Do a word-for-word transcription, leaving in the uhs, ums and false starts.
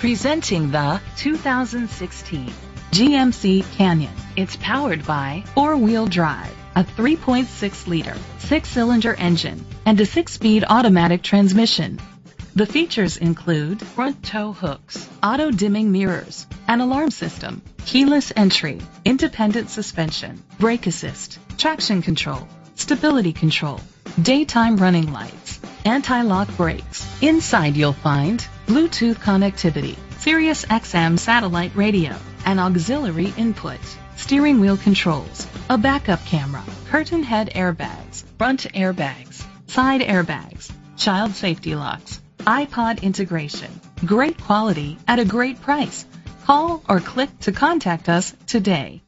Presenting the two thousand sixteen G M C Canyon. It's powered by four-wheel drive, a three point six liter, six-cylinder engine, and a six-speed automatic transmission. The features include front tow hooks, auto-dimming mirrors, an alarm system, keyless entry, independent suspension, brake assist, traction control, stability control, daytime running lights, anti-lock brakes. Inside you'll find Bluetooth connectivity, Sirius X M satellite radio, an auxiliary input, steering wheel controls, a backup camera, curtain head airbags, front airbags, side airbags, child safety locks, iPod integration. Great quality at a great price. Call or click to contact us today.